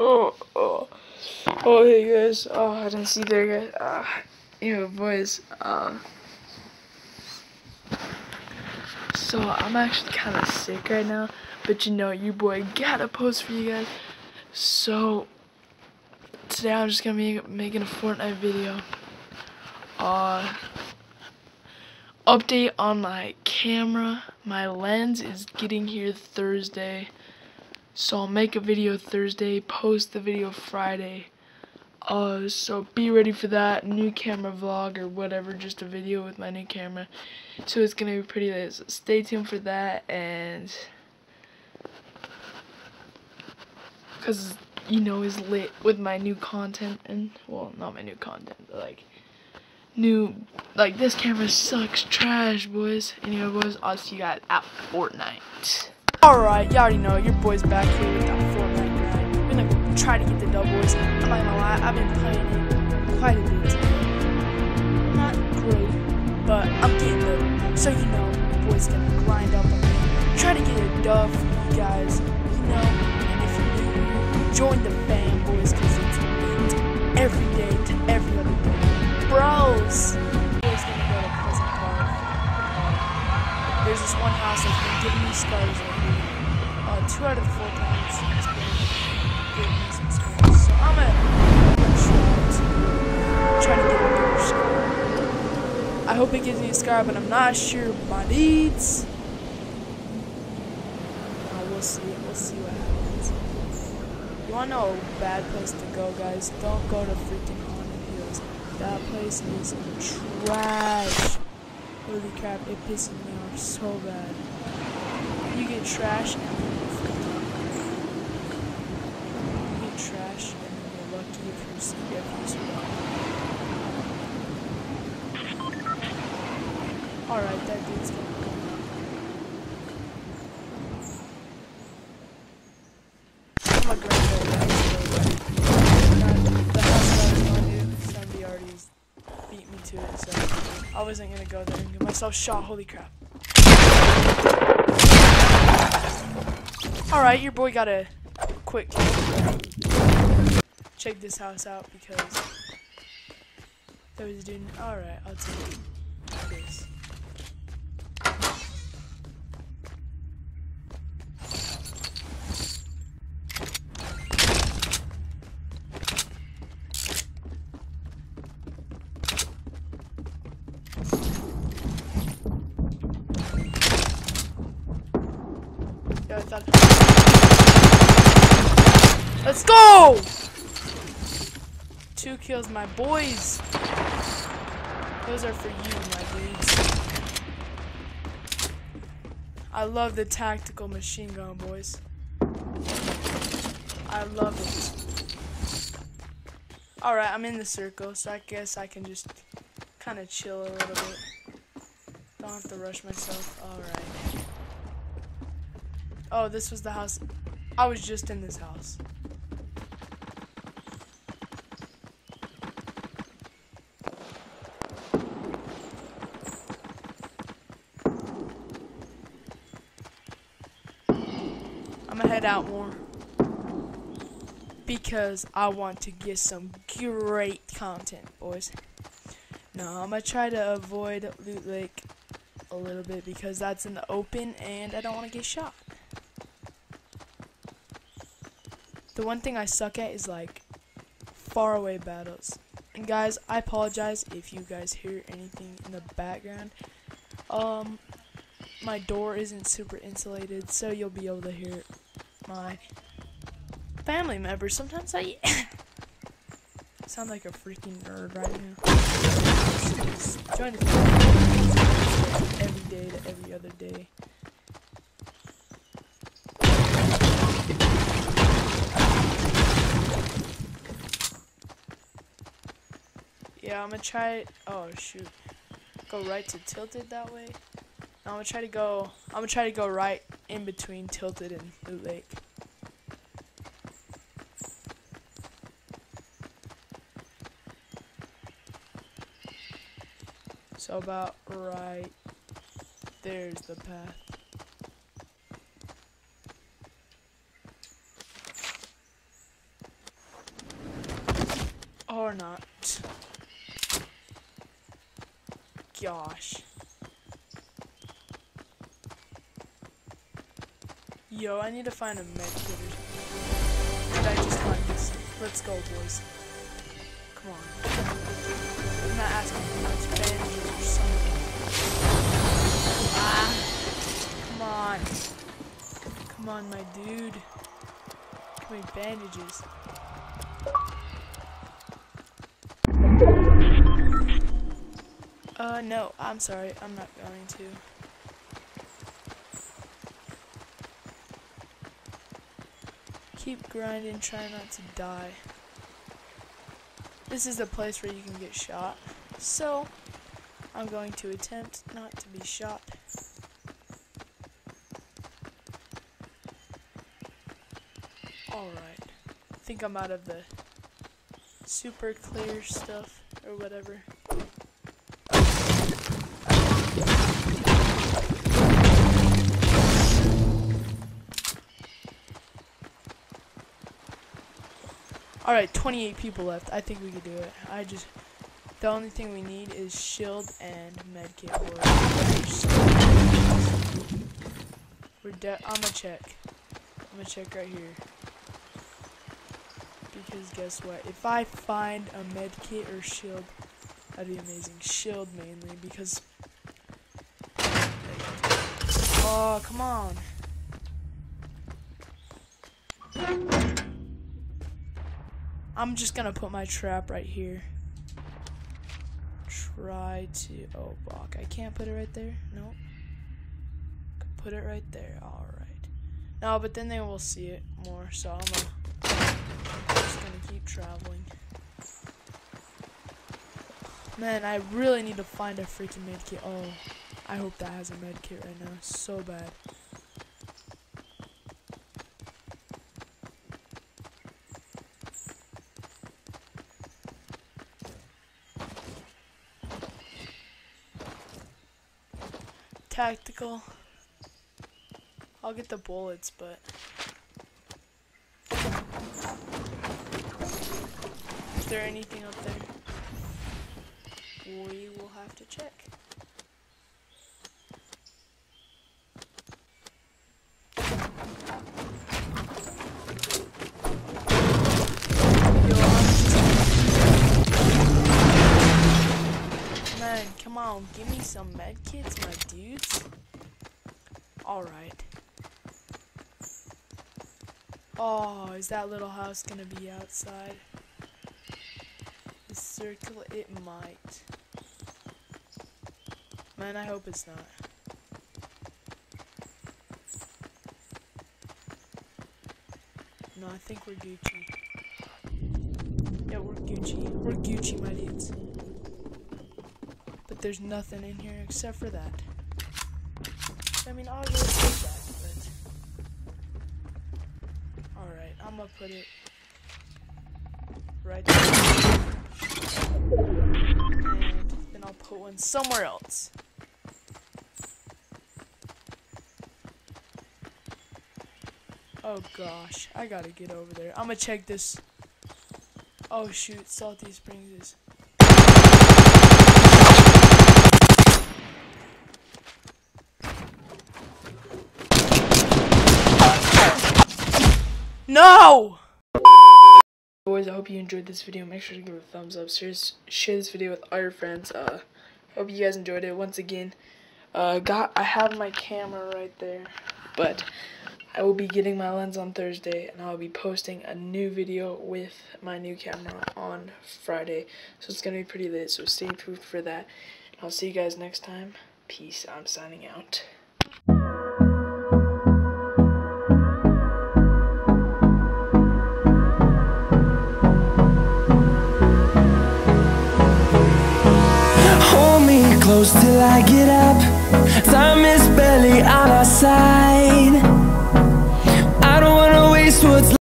Oh, hey guys. Oh, I didn't see there, guys. Anyway, boys. So I'm actually kind of sick right now, but you know, you boy gotta post for you guys. So today I'm just gonna be making a Fortnite video. Update on my camera. My lens is getting here Thursday. So I'll make a video Thursday, post the video Friday. So be ready for that new camera vlog or whatever, just a video with my new camera. So it's gonna be pretty late. So stay tuned for that, and cause you know it's lit with my new content, and well, not my new content, but like this camera sucks trash, boys. Anyway, boys, I'll see you guys at Fortnite. Alright, you already know, your boy's back here with that Fortnite. We're gonna try to get the doubles. I'm not gonna lie, I've been playing it quite a bit. Not great, but I'm getting there. So you know, your boy's gonna grind up on me. Try to get a dub for you guys, you know. And if you join the band, boys, cause it's every day to every other day. Bros! Boys gonna go to Pleasant Park. There's this one house that's been giving me scars. 2 out of 4 times it's been good reason scores. So I'm gonna try to get a better score. I hope it gives me a scar, but I'm not sure my needs. We'll see what happens. You wanna know a bad place to go, guys? Don't go to freaking Haunted Hills. That place is trash. Holy crap, it pisses me off so bad. You get trash and you're lucky if you're safe. Alright, that dude's gonna come up. I'm a great the house that I was going to, somebody already beat me to it, so I wasn't gonna go there and get myself shot. Holy crap. Alright, your boy got a quick kill. Check this house out because there was a dude. Alright, I'll take this. Let's go! 2 kills, my boys. Those are for you, my dudes. I love the tactical machine gun, boys. I love it. Alright, I'm in the circle, so I guess I can just kind of chill a little bit. Don't have to rush myself. Alright. Oh, this was the house. I was just in this house. I'm gonna head out more because I want to get some great content, boys. Now I'm gonna try to avoid Loot Lake a little bit because that's in the open and I don't want to get shot. The one thing I suck at is like faraway battles. And guys, I apologize if you guys hear anything in the background. My door isn't super insulated, so you'll be able to hear my family members. Sometimes I sound like a freaking nerd right now. Trying to every day to every other day. Yeah, I'm gonna try it. Oh shoot, go right to Tilted that way. No, I'm gonna try to go right in between Tilted and Loot Lake. So about right there's the path. not. Gosh. Yo, I need to find a med kit or something. Did I just find this? Let's go, boys. Come on. I'm not asking for much bandages or something. Ah! Come on. Come on, my dude. Give me bandages. No, I'm sorry, I'm not going to. Keep grinding, try not to die. This is the place where you can get shot, so I'm going to attempt not to be shot. Alright, I think I'm out of the super clear stuff, or whatever. Alright, 28 people left. I think we can do it. The only thing we need is shield and medkit. I'm gonna check right here. Because guess what? If I find a medkit or shield, that'd be amazing. Shield mainly, because... Oh, come on. I'm just gonna put my trap right here. Oh, fuck. I can't put it right there. Nope. Put it right there. Alright. No, but then they will see it more, so I'm just gonna keep traveling. Man, I really need to find a freaking medkit. Oh, I hope that has a medkit right now. So bad. Tactical. I'll get the bullets, but is there anything up there? We will have to check. Man, come on, give me some med kits, my dudes. Alright. Oh, is that little house gonna be outside? The circle, it might. Man, I hope it's not. No, I think we're Gucci. Yeah, we're Gucci. We're Gucci, my dudes. But there's nothing in here except for that. I mean, I'll really take that, but... Alright, I'm gonna put it... right there. And then I'll put one somewhere else. Oh gosh, I gotta get over there. I'm gonna check this... Oh shoot, Salty Springs is... No! Boys, I hope you enjoyed this video. Make sure to give it a thumbs up. Seriously, share this video with all your friends. Hope you guys enjoyed it. Once again, I have my camera right there, but I will be getting my lens on Thursday, and I'll be posting a new video with my new camera on Friday. So it's gonna be pretty lit. So stay tuned for that. And I'll see you guys next time. Peace. I'm signing out. Close till I get up. Time is barely on our side. I don't wanna waste what's left.